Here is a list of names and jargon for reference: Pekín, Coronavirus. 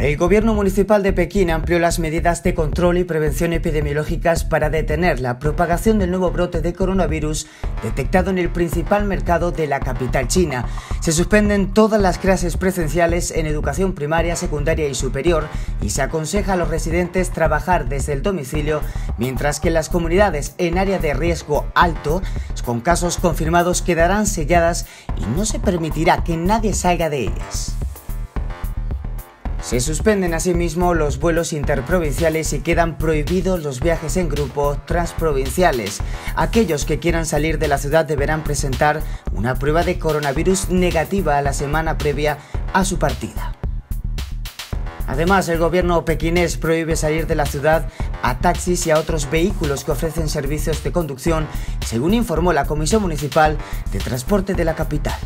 El gobierno municipal de Pekín amplió las medidas de control y prevención epidemiológicas para detener la propagación del nuevo brote de coronavirus detectado en el principal mercado de la capital china. Se suspenden todas las clases presenciales en educación primaria, secundaria y superior y se aconseja a los residentes trabajar desde el domicilio, mientras que las comunidades en área de riesgo alto con casos confirmados quedarán selladas y no se permitirá que nadie salga de ellas. Se suspenden asimismo los vuelos interprovinciales y quedan prohibidos los viajes en grupo transprovinciales. Aquellos que quieran salir de la ciudad deberán presentar una prueba de coronavirus negativa a la semana previa a su partida. Además, el gobierno pekinés prohíbe salir de la ciudad a taxis y a otros vehículos que ofrecen servicios de conducción, según informó la Comisión Municipal de Transporte de la capital.